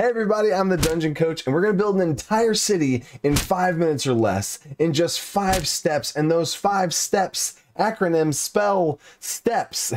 Hey everybody, I'm the Dungeon Coach, and we're going to build an entire city in 5 minutes or less in just 5 steps, and those 5 steps acronyms spell STEPS.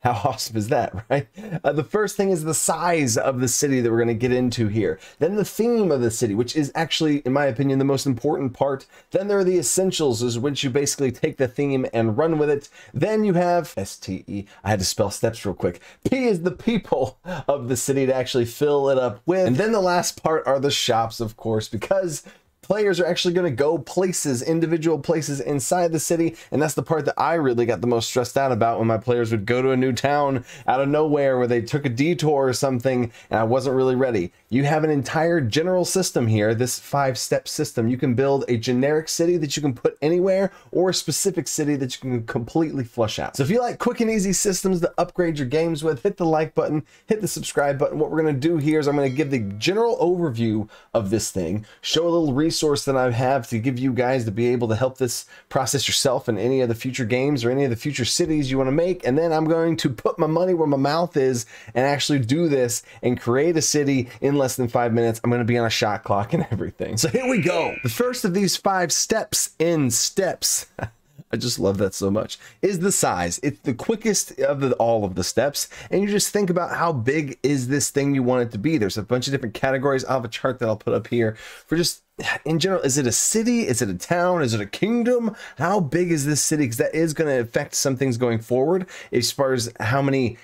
How awesome is that, right? The first thing is the size of the city that we're going to get into here. Then the theme of the city, which is actually, in my opinion, the most important part. Then there are the essentials, is which you basically take the theme and run with it. Then you have S-T-E. I had to spell steps real quick. P is the people of the city to actually fill it up with. And then the last part are the shops, of course, because players are actually going to go places, individual places inside the city, and that's the part that I really got the most stressed out about when my players would go to a new town out of nowhere where they took a detour or something, and I wasn't really ready. You have an entire general system here, this 5-step system. You can build a generic city that you can put anywhere or a specific city that you can completely flush out. So if you like quick and easy systems to upgrade your games with, hit the like button, hit the subscribe button. What we're going to do here is I'm going to give the general overview of this thing, show a little research resource that I have to give you guys to be able to help this process yourself in any of the future games or any of the future cities you want to make. And then I'm going to put my money where my mouth is and actually do this and create a city in less than 5 minutes. I'm going to be on a shot clock and everything. So here we go. The first of these 5 steps in STEPS. I just love that so much, is the size. It's the quickest of all of the steps, and you just think about how big is this thing you want it to be. There's a bunch of different categories. I'll have a chart that I'll put up here for just in general. Is it a city? Is it a town? Is it a kingdom? How big is this city? Because that is going to affect some things going forward as far as how many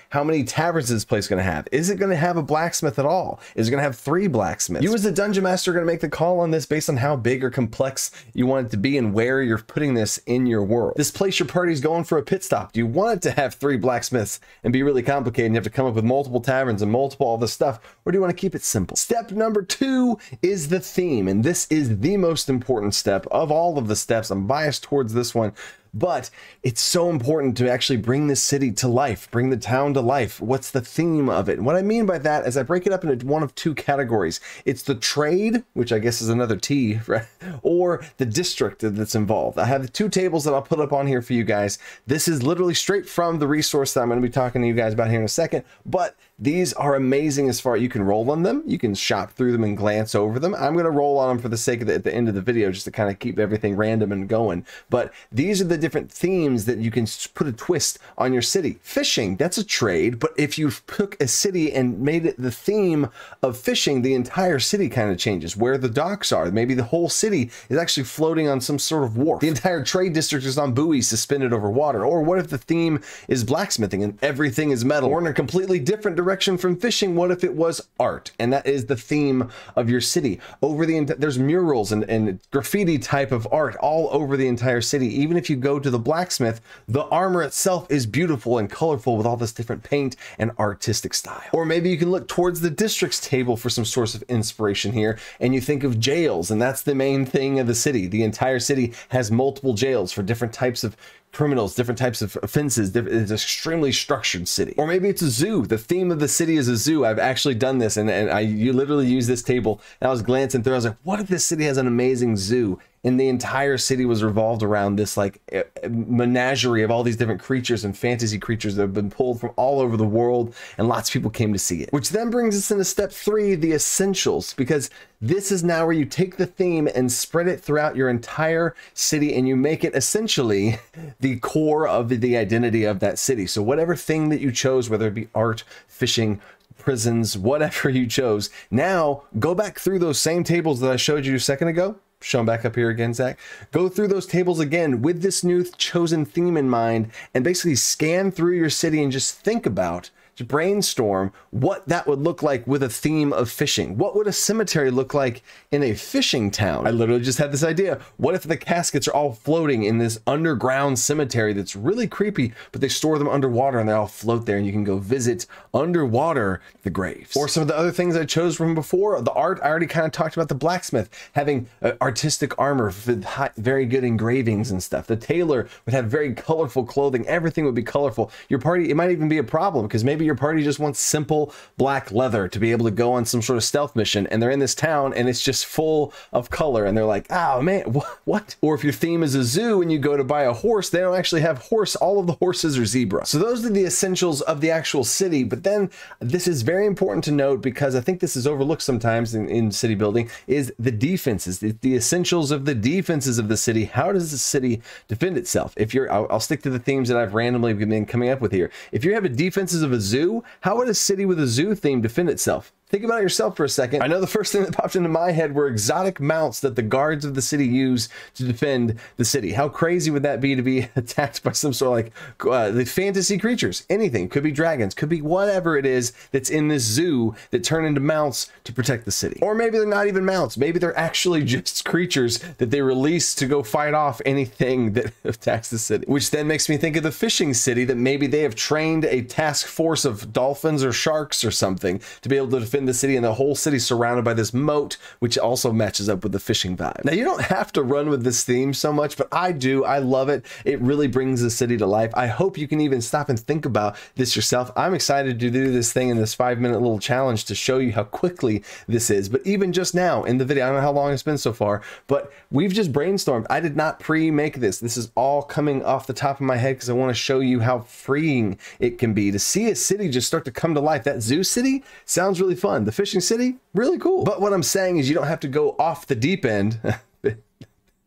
taverns is this place going to have. Is it going to have a blacksmith at all? Is it going to have 3 blacksmiths? You as the dungeon master are going to make the call on this based on how big or complex you want it to be and where you're putting this in your world. This place your party's going for a pit stop. Do you want it to have 3 blacksmiths and be really complicated and you have to come up with multiple taverns and multiple all this stuff, or do you want to keep it simple? Step number 2 is the theme, and this is the most important step of all of the steps. I'm biased towards this one, but it's so important to actually bring the city to life, bring the town to life. What's the theme of it? What I mean by that is I break it up into one of 2 categories. It's the trade, which I guess is another T, right? Or the district that's involved. I have the 2 tables that I'll put up on here for you guys. This is literally straight from the resource that I'm going to be talking to you guys about here in a second, but these are amazing as far as you can roll on them. You can shop through them and glance over them. I'm going to roll on them for the sake of at the end of the video, just to kind of keep everything random and going. But these are the different themes that you can put a twist on your city. Fishing, that's a trade, but if you took a city and made it the theme of fishing, the entire city kind of changes. Where the docks are, maybe the whole city is actually floating on some sort of wharf. The entire trade district is on buoys suspended over water. Or what if the theme is blacksmithing and everything is metal? Or in a completely different direction from fishing, what if it was art? And that is the theme of your city. Over the there's murals and graffiti type of art all over the entire city. Even if you go to the blacksmith, the armor itself is beautiful and colorful with all this different paint and artistic style. Or maybe you can look towards the district's table for some source of inspiration here, and you think of jails, and that's the main thing of the city. The entire city has multiple jails for different types of criminals, different types of offenses. It's an extremely structured city. Or maybe it's a zoo. The theme of the city is a zoo. I've actually done this, and you literally use this table, and I was glancing through, I was like, what if this city has an amazing zoo? And the entire city was revolved around this like menagerie of all these different creatures and fantasy creatures that have been pulled from all over the world, and lots of people came to see it. Which then brings us into step 3, the essentials, because this is now where you take the theme and spread it throughout your entire city, and you make it essentially the core of the identity of that city. So whatever thing that you chose, whether it be art, fishing, prisons, whatever you chose, now go back through those same tables that I showed you a second ago. Shown back up here again, Zach. Go through those tables again with this new chosen theme in mind, and basically scan through your city and just think about, to brainstorm what that would look like with a theme of fishing. What would a cemetery look like in a fishing town? I literally just had this idea. What if the caskets are all floating in this underground cemetery that's really creepy, but they store them underwater and they all float there and you can go visit underwater the graves? Or some of the other things I chose from before, the art, I already kind of talked about the blacksmith having artistic armor with very good engravings and stuff. The tailor would have very colorful clothing. Everything would be colorful. Your party, it might even be a problem because maybe maybe your party just wants simple black leather to be able to go on some sort of stealth mission, and they're in this town and it's just full of color and they're like, oh man, what? Or if your theme is a zoo and you go to buy a horse, they don't actually have horse. All of the horses are zebra. So those are the essentials of the actual city. But then this is very important to note, because I think this is overlooked sometimes in city building, is the defenses, the essentials of the defenses of the city. How does the city defend itself? If you're, I'll stick to the themes that I've randomly been coming up with here. If you have a defenses of a zoo, how would a city with a zoo theme defend itself? Think about it yourself for a second. I know the first thing that popped into my head were exotic mounts that the guards of the city use to defend the city. How crazy would that be to be attacked by some sort of like the fantasy creatures? Anything. Could be dragons. Could be whatever it is that's in this zoo that turn into mounts to protect the city. Or maybe they're not even mounts. Maybe they're actually just creatures that they release to go fight off anything that attacks the city. Which then makes me think of the fishing city, that maybe they have trained a task force of dolphins or sharks or something to be able to defend the city, and the whole city surrounded by this moat, which also matches up with the fishing vibe. Now, you don't have to run with this theme so much, but I do. I love it. It really brings the city to life. I hope you can even stop and think about this yourself. I'm excited to do this thing in this 5-minute little challenge to show you how quickly this is. But even just now in the video, I don't know how long it's been so far, but we've just brainstormed. I did not pre-make this. This is all coming off the top of my head because I want to show you how freeing it can be to see a city just start to come to life. That zoo city sounds really fun. The fishing city, really cool. But what I'm saying is you don't have to go off the deep end.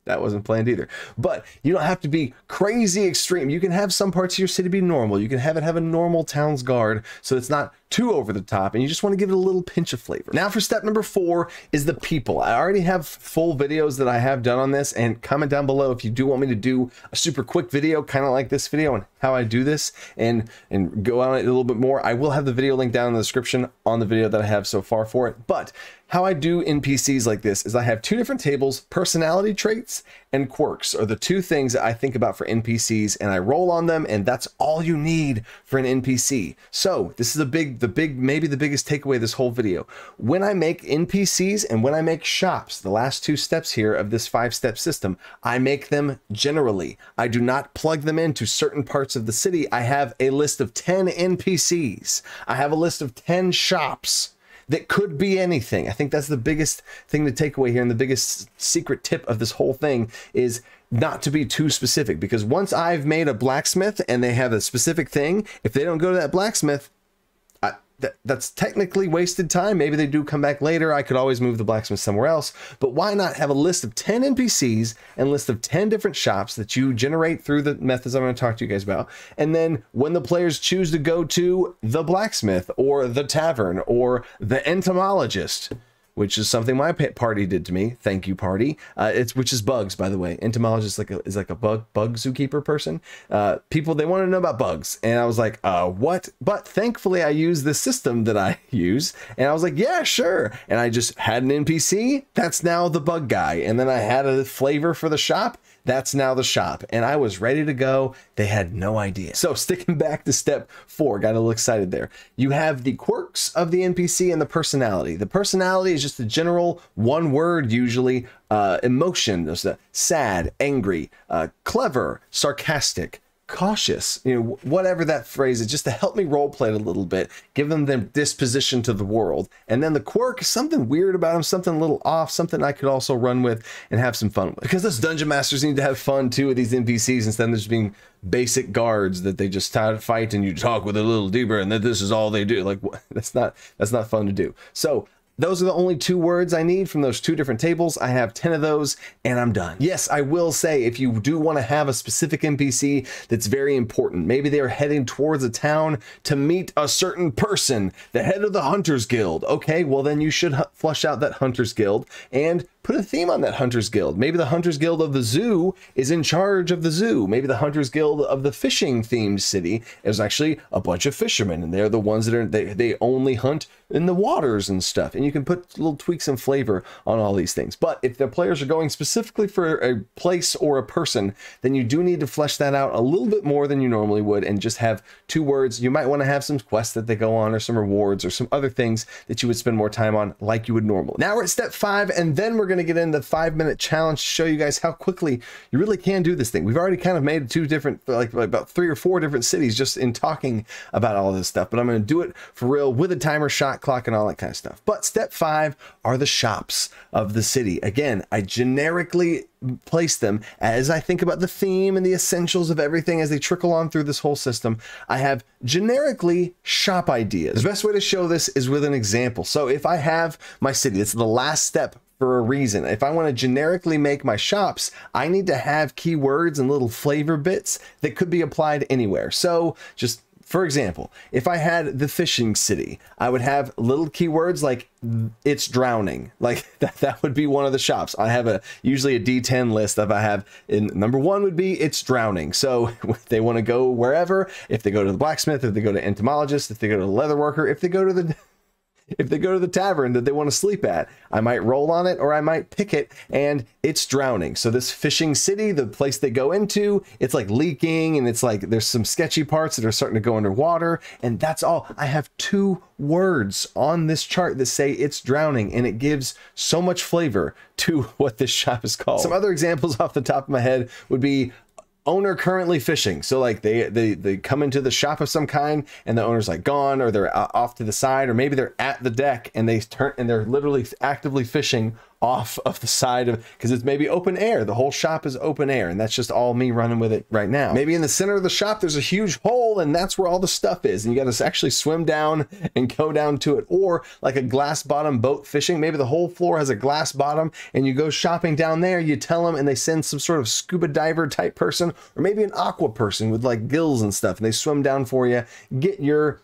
That wasn't planned either. But you don't have to be crazy extreme. You can have some parts of your city be normal. You can have it have a normal town's guard, so it's not too over the top, and you just want to give it a little pinch of flavor. Now for step number 4 is the people. I already have full videos that I have done on this, and comment down below if you do want me to do a super quick video, kind of like this video, on how I do this and go on it a little bit more. I will have the video link down in the description on the video that I have so far for it. But how I do NPCs like this is I have 2 different tables. Personality traits and quirks are the 2 things that I think about for NPCs, and I roll on them, and that's all you need for an NPC. So this is maybe the biggest takeaway of this whole video. When I make NPCs and when I make shops, the last 2 steps here of this 5-step system, I make them generally. I do not plug them into certain parts of the city. I have a list of 10 NPCs. I have a list of 10 shops. That could be anything. I think that's the biggest thing to take away here, and the biggest secret tip of this whole thing is not to be too specific, because once I've made a blacksmith and they have a specific thing, if they don't go to that blacksmith, that's technically wasted time. Maybe they do come back later. I could always move the blacksmith somewhere else, but why not have a list of 10 NPCs and list of 10 different shops that you generate through the methods I'm going to talk to you guys about. And then when the players choose to go to the blacksmith or the tavern or the entomologist, which is something my party did to me. Thank you, party. Which is bugs, by the way. Entomologist is like a bug zookeeper person. People, they want to know about bugs. And I was like, what? But thankfully I use the system that I use. And I was like, yeah, sure. And I just had an NPC. That's now the bug guy. And then I had a flavor for the shop. That's now the shop. And I was ready to go. They had no idea. So sticking back to step 4, got a little excited there. You have the quirks of the NPC and the personality. The personality is just a general 1 word, usually emotion. There's the sad, angry, clever, sarcastic, cautious, whatever that phrase is, just to help me role play it a little bit, give them their disposition to the world. And then the quirk is something weird about them, something a little off, something I could also run with and have some fun with, because us dungeon masters need to have fun too with these NPCs instead of just being basic guards that they just fight and you talk with a little deeper and that this is all they do. Like, that's not fun to do. So those are the only 2 words I need from those 2 different tables. I have 10 of those and I'm done. Yes, I will say, if you do want to have a specific NPC that's very important, maybe they're heading towards a town to meet a certain person, the head of the Hunters Guild. Okay, well then you should flush out that Hunters Guild and put a theme on that Hunters Guild. Maybe the Hunters Guild of the zoo is in charge of the zoo. Maybe the Hunters Guild of the fishing themed city is actually a bunch of fishermen, and they're the ones that are, they only hunt in the waters and stuff. And you can put little tweaks and flavor on all these things. But if the players are going specifically for a place or a person, then you do need to flesh that out a little bit more than you normally would and just have 2 words. You might want to have some quests that they go on, or some rewards, or some other things that you would spend more time on like you would normally. Now we're at step 5, and then we're going going to get into the 5-minute challenge to show you guys how quickly you really can do this thing. We've already kind of made two different, like about 3 or 4 different cities just in talking about all this stuff, but I'm going to do it for real with a timer, shot clock, and all that kind of stuff. But step 5 are the shops of the city. Again, I generically place them as I think about the theme and the essentials of everything as they trickle on through this whole system. I have generically shop ideas. The best way to show this is with an example. So if I have my city, it's the last step for a reason. If I want to generically make my shops, I need to have keywords and little flavor bits that could be applied anywhere. So just for example, if I had the fishing city, I would have little keywords like it's drowning. Like that would be one of the shops. I have usually a D10 list that I have, in number 1 would be it's drowning. So if they want to go wherever, if they go to the blacksmith, if they go to entomologist, if they go to the leather worker, if they go to the tavern that they want to sleep at, I might roll on it or I might pick it and it's drowning. So this fishing city, the place they go into, it's like leaking and it's like there's some sketchy parts that are starting to go underwater. And that's all. I have 2 words on this chart that say it's drowning, and it gives so much flavor to what this shop is called. Some other examples off the top of my head would be owner currently fishing. So like they come into the shop of some kind and the owner's like gone, or they're off to the side, or maybe they're at the deck and they turn and they're literally actively fishing off of the side of, because it's maybe open air. The whole shop is open air, and that's just all me running with it right now. Maybe in the center of the shop there's a huge hole and that's where all the stuff is, and you got to actually swim down and go down to it. Or like a glass bottom boat fishing, maybe the whole floor has a glass bottom and you go shopping down there, you tell them, and they send some sort of scuba diver type person, or maybe an aqua person with like gills and stuff, and they swim down for you, get your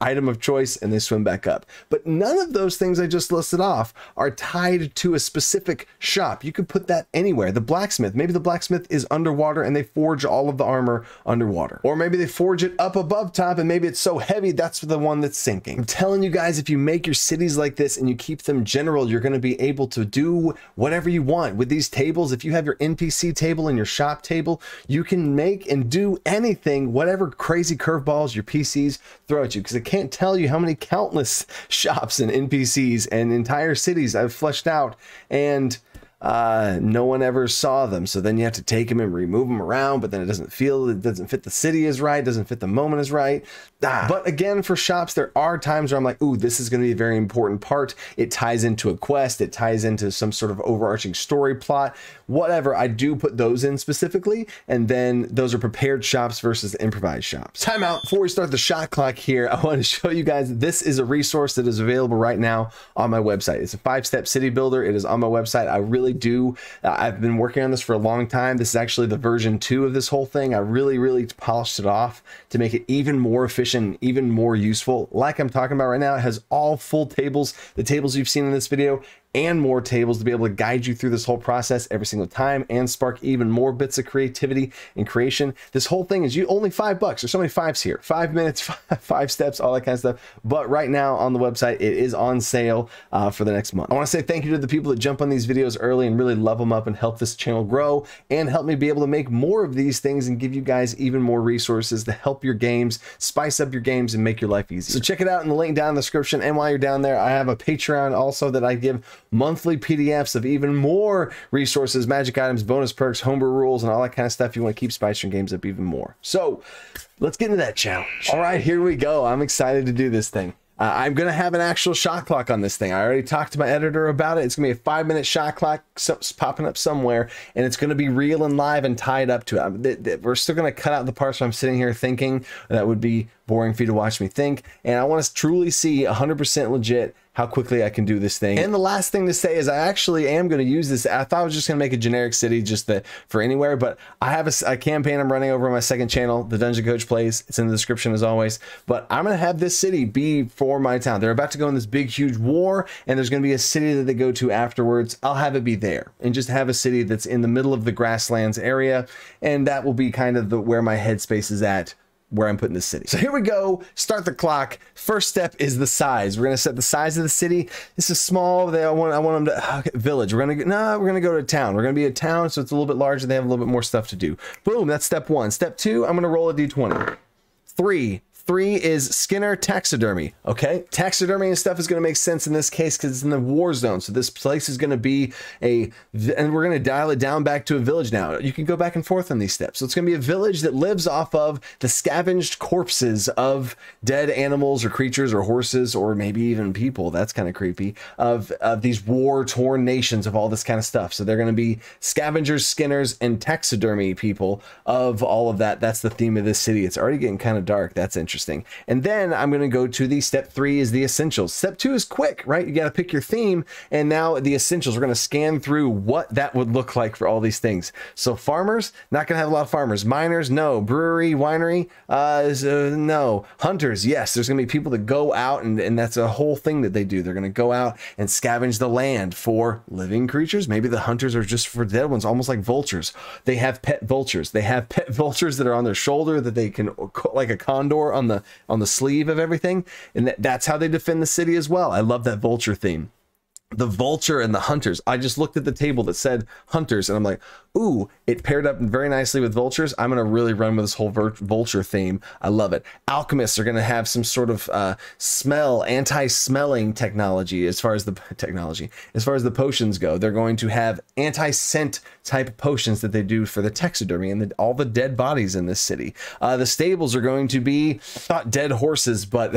item of choice, and they swim back up. But none of those things I just listed off are tied to a specific shop. You could put that anywhere. The blacksmith, maybe the blacksmith is underwater and they forge all of the armor underwater, or maybe they forge it up above top and maybe it's so heavy that's the one that's sinking. I'm telling you guys, if you make your cities like this and you keep them general, you're going to be able to do whatever you want with these tables. If you have your NPC table and your shop table, you can make and do anything, whatever crazy curveballs your PCs throw at you, because I can't tell you how many countless shops and NPCs and entire cities I've fleshed out, and no one ever saw them. So then you have to take them and remove them around, but then it doesn't fit the city as right, doesn't fit the moment as right. But again, for shops, there are times where I'm like, ooh, this is going to be a very important part. It ties into a quest. It ties into some sort of overarching story plot, whatever. I do put those in specifically. And then those are prepared shops versus improvised shops. Time out. Before we start the shot clock here, I want to show you guys, this is a resource that is available right now on my website. It's a 5-step city builder. It is on my website. I really do. I've been working on this for a long time. This is actually the version 2 of this whole thing. I really polished it off to make it even more efficient, even more useful. Like I'm talking about right now, it has all full tables, the tables you've seen in this video, and more tables to be able to guide you through this whole process every single time and spark even more bits of creativity and creation. This whole thing is only $5. There's so many fives here. 5 minutes, 5 steps, all that kind of stuff. But right now on the website, it is on sale for the next month. I want to say thank you to the people that jump on these videos early and really love them up and help this channel grow and help me be able to make more of these things and give you guys even more resources to help your games, spice up your games, and make your life easier. So check it out in the link down in the description. And while you're down there, I have a Patreon also that I give monthly PDFs of even more resources, magic items, bonus perks, homebrew rules, and all that kind of stuff. You want to keep spicing games up even more. So let's get into that challenge. All right, here we go. I'm excited to do this thing. I'm going to have an actual shot clock on this thing. I already talked to my editor about it. It's going to be a 5-minute shot clock popping up somewhere, and it's going to be real and live and tied up to it. We're still going to cut out the parts where I'm sitting here thinking. That would be boring for you to watch me think. And I want to truly see 100% legit how quickly I can do this thing. And the last thing to say is I actually am going to use this. I thought I was just going to make a generic city just for anywhere, but I have a campaign I'm running over on my second channel, The Dungeon Coach Plays. It's in the description as always, but I'm going to have this city be for my town. They're about to go in this big, huge war, and there's going to be a city that they go to afterwards. I'll have it be there and just have a city that's in the middle of the grasslands area. And that will be kind of where my headspace is at, where I'm putting the city. So here we go, start the clock. First step is the size. We're gonna set the size of the city. This is small. I want them to okay, village. We're gonna go to town. We're gonna be a town, so it's a little bit larger. They have a little bit more stuff to do. Boom, that's step 1. Step 2, I'm gonna roll a D20. 3, 3 is Skinner Taxidermy. Okay, taxidermy and stuff is going to make sense in this case because it's in the war zone. So this place is going to be a, and we're going to dial it down back to a village now. You can go back and forth on these steps. So it's going to be a village that lives off of the scavenged corpses of dead animals or creatures or horses or maybe even people. That's kind of creepy, of these war-torn nations, of all this kind of stuff. So they're going to be scavengers, skinners, and taxidermy people of all of that. That's the theme of this city. It's already getting kind of dark. That's interesting. And then I'm going to go to the step 3 is the essentials. Step 2 is quick, right? You got to pick your theme. And now the essentials, we're going to scan through what that would look like for all these things. So farmers, not going to have a lot of farmers. Miners, no. Brewery, winery, no. Hunters, yes. There's going to be people that go out, and that's a whole thing that they do. They're going to go out and scavenge the land for living creatures. Maybe the hunters are just for dead ones, almost like vultures. They have pet vultures. They have pet vultures that are on their shoulder that they can, like a condor on the sleeve of everything. And that's how they defend the city as well. I love that vulture theme. The vulture and the hunters. I just looked at the table that said hunters and I'm like, ooh, it paired up very nicely with vultures. I'm going to really run with this whole vulture theme. I love it. Alchemists are going to have some sort of smell, anti-smelling technology as far as the technology, as far as the potions go. They're going to have anti-scent type potions that they do for the taxidermy and all the dead bodies in this city. The stables are going to be not dead horses, but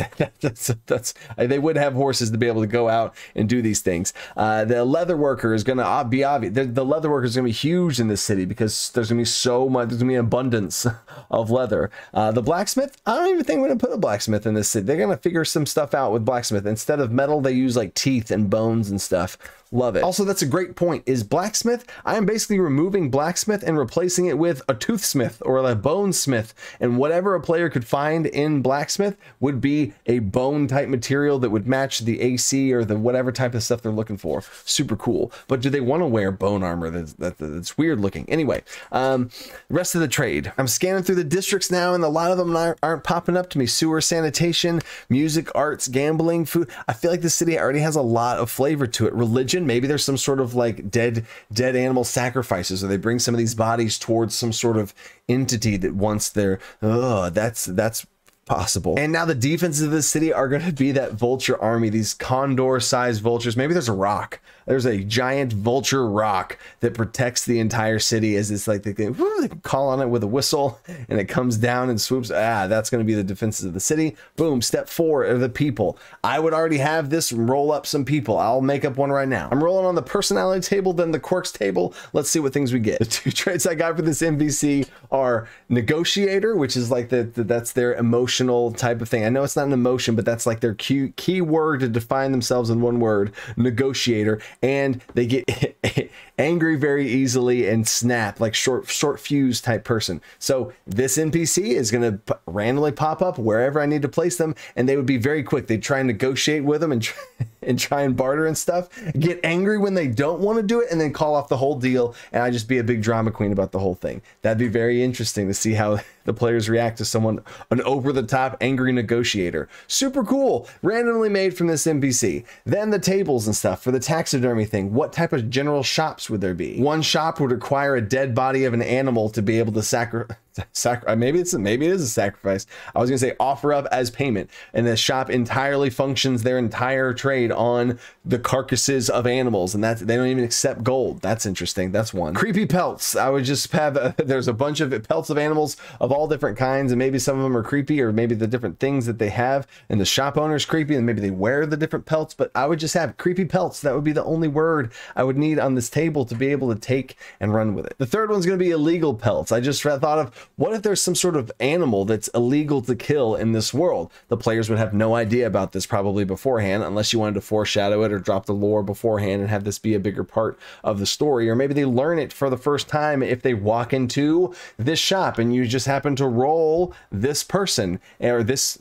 they would have horses to be able to go out and do these things. The leather worker is going to be obvious. The leather worker is going to be huge in this city because there's going to be so much. There's going to be an abundance of leather. The blacksmith, I don't even think we're going to put a blacksmith in this city. They're going to figure some stuff out with blacksmith. Instead of metal, they use like teeth and bones and stuff. Love it. Also, that's a great point, is blacksmith. I am basically removing blacksmith and replacing it with a toothsmith or a bone smith. And whatever a player could find in blacksmith would be a bone type material that would match the AC or the whatever type of stuff they're looking for. Super cool. But do they want to wear bone armor? That's weird looking. Anyway, rest of the trade. I'm scanning through the districts now, and a lot of them aren't popping up to me. Sewer, sanitation, music, arts, gambling, food. I feel like the city already has a lot of flavor to it. Religion. Maybe there's some sort of like dead animal sacrifices, or they bring some of these bodies towards some sort of entity that wants their, that's possible. And now the defenses of the city are going to be that vulture army, these condor sized vultures. Maybe there's a rock. There's a giant vulture rock that protects the entire city, as it's like they can call on it with a whistle and it comes down and swoops. That's going to be the defenses of the city. Boom. Step 4 are the people. I would already have this roll up some people. I'll make up one right now. I'm rolling on the personality table, then the quirks table. Let's see what things we get. The 2 traits I got for this NPC are negotiator, which is like that's their emotional type of thing. I know it's not an emotion, but that's like their key word to define themselves in one word, negotiator. And they get angry very easily and snap, like short fuse type person. So this NPC is going to randomly pop up wherever I need to place them, and they would be very quick. They'd try and negotiate with them and try and barter and stuff, get angry when they don't want to do it, and then call off the whole deal, and I just be a big drama queen about the whole thing. That'd be very interesting to see how the players react to someone, an over-the-top angry negotiator. Super cool, randomly made from this NPC. Then the tables and stuff for the taxidermy thing. What type of general shops would there be? One shop would require a dead body of an animal to be able to maybe it is a sacrifice. I was gonna say offer up as payment, and the shop entirely functions their entire trade on the carcasses of animals, and that's, they don't even accept gold. That's interesting. That's one. Creepy pelts. I would just have there's a bunch of pelts of animals of all different kinds, and maybe some of them are creepy, or maybe the different things that they have, and the shop owner's creepy, and maybe they wear the different pelts. But I would just have creepy pelts. That would be the only word I would need on this table to be able to take and run with it. The 3rd one's gonna be illegal pelts. I just thought of, what if there's some sort of animal that's illegal to kill in this world? The players would have no idea about this probably beforehand, unless you wanted to foreshadow it or drop the lore beforehand and have this be a bigger part of the story. Or maybe they learn it for the first time if they walk into this shop and you just happen to roll this person or this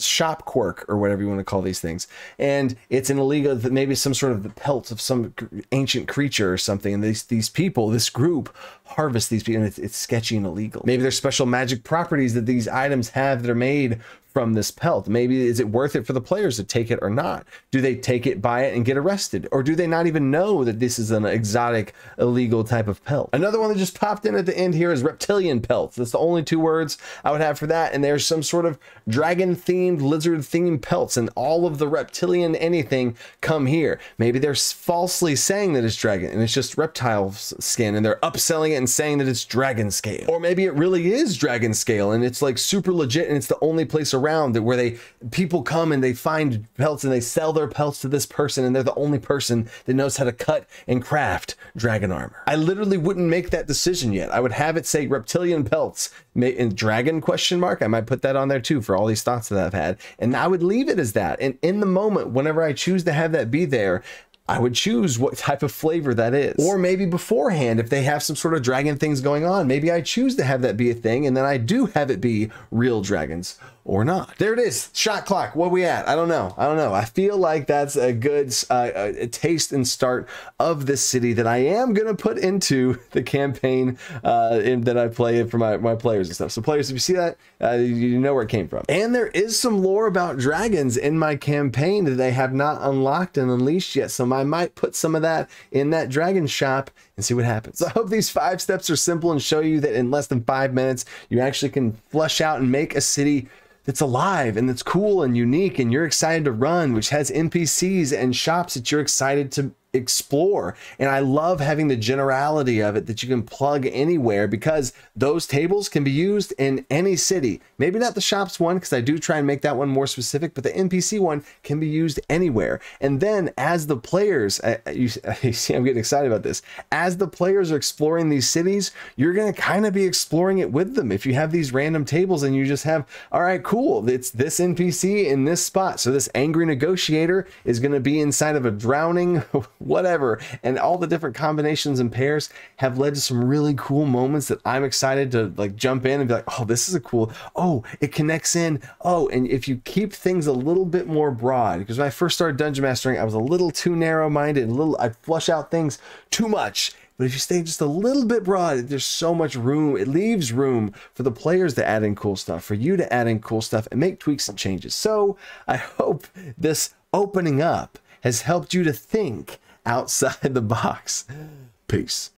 shop quirk or whatever you want to call these things. And it's an illegal, maybe some sort of the pelt of some ancient creature or something. And these people, this group, harvest these people, and it's sketchy and illegal. Maybe there's special magic properties that these items have that are made from this pelt? Maybe is it worth it for the players to take it or not? Do they take it, buy it, and get arrested? Or do they not even know that this is an exotic, illegal type of pelt? Another one that just popped in at the end here is reptilian pelts. That's the only two words I would have for that. And there's some sort of dragon-themed, lizard-themed pelts, and all of the reptilian anything come here. Maybe they're falsely saying that it's dragon, and it's just reptile skin, and they're upselling it and saying that it's dragon scale. Or maybe it really is dragon scale, and it's like super legit, and it's the only place around that where people come and they find pelts and they sell their pelts to this person, and they're the only person that knows how to cut and craft dragon armor. I literally wouldn't make that decision yet. I would have it say reptilian pelts and dragon question mark. I might put that on there too for all these thoughts that I've had, and I would leave it as that. And in the moment, whenever I choose to have that be there, I would choose what type of flavor that is. Or maybe beforehand, if they have some sort of dragon things going on, maybe I choose to have that be a thing, and then I do have it be real dragons or not. There it is, shot clock. What are we at? I don't know. I don't know. I feel like that's a good taste and start of this city that I am going to put into the campaign that I play for my players and stuff. So players, if you see that, you know where it came from. And there is some lore about dragons in my campaign that they have not unlocked and unleashed yet. So I might put some of that in that dragon shop and see what happens. So I hope these 5 steps are simple and show you that in less than 5 minutes, you actually can flesh out and make a city that's alive and that's cool and unique and you're excited to run, which has NPCs and shops that you're excited to explore. And I love having the generality of it that you can plug anywhere, because those tables can be used in any city. Maybe not the shops one, because I do try and make that one more specific, but the NPC one can be used anywhere. And then as the players, you see I'm getting excited about this, as the players are exploring these cities, you're going to kind of be exploring it with them. If you have these random tables and you just have, all right, cool, it's this NPC in this spot, so this angry negotiator is going to be inside of a drowning whatever, and all the different combinations and pairs have led to some really cool moments that I'm excited to like jump in and be like, oh, this is a cool, oh, it connects in, oh. And if you keep things a little bit more broad, because when I first started dungeon mastering, I was a little too narrow-minded, I'd flush out things too much. But if you stay just a little bit broad, there's so much room. It leaves room for the players to add in cool stuff, for you to add in cool stuff and make tweaks and changes. So I hope this opening up has helped you to think outside the box. Peace.